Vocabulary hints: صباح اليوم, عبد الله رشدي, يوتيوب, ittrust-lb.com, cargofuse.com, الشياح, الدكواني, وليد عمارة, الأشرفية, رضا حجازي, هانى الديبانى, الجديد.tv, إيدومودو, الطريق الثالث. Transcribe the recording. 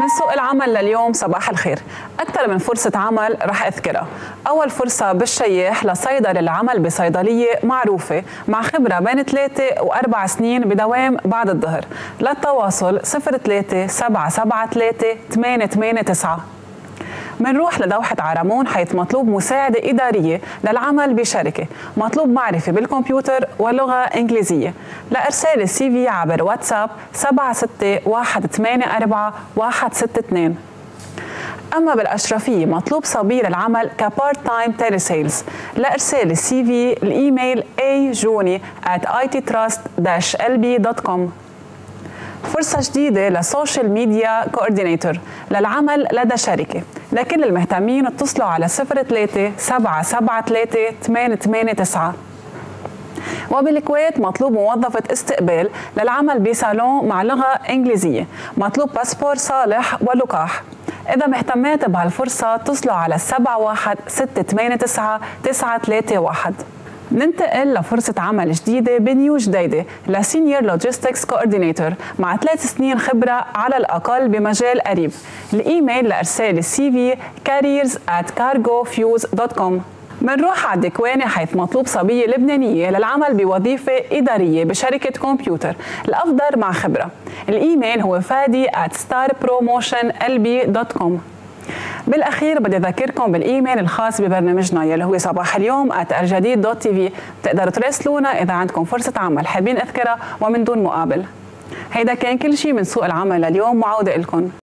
من سوق العمل لليوم صباح الخير، أكثر من فرصة عمل رح أذكرها. أول فرصة بالشياح لصيدل العمل بصيدلية معروفة مع خبرة بين 3 و 4 سنين بدوام بعد الظهر. للتواصل 03 773 889. منروح لدوحة عرمون حيث مطلوب مساعدة إدارية للعمل بشركة، مطلوب معرفة بالكمبيوتر واللغة إنجليزية. لإرسال السي في عبر واتساب 76184162. أما بالأشرفية مطلوب صبي للعمل كبارت تايم تيلي سيلز. لإرسال السي في الإيميل ajoni@ittrust-lb.com. فرصة جديدة للسوشيال ميديا كوردينيتور للعمل لدى شركة. لكل المهتمين اتصلوا على 03 773 889. وبالكويت مطلوب موظفة استقبال للعمل بصالون مع لغة إنجليزية، مطلوب باسبور صالح ولقاح. إذا مهتمات بهالفرصة اتصلوا على 716 899 931. ننتقل لفرصة عمل جديدة بنيو جديدة لسينيور لوجيستكس كوردينيتور مع 3 سنين خبرة على الأقل بمجال قريب. الإيميل لإرسال السي في careers@cargofuse.com. منروح على الدكواني حيث مطلوب صبية لبنانية للعمل بوظيفة إدارية بشركة كمبيوتر، الأفضل مع خبرة. الإيميل هو fadi@starpromotionlb.com. بالأخير بدي أذكركم بالإيميل الخاص ببرنامجنا يلي هو صباح اليوم @الجديد.tv. بتقدروا تراسلونا إذا عندكم فرصة عمل حابين أذكرها ومن دون مقابل. هيدا كان كل شيء من سوق العمل لليوم، وعودة إلكم.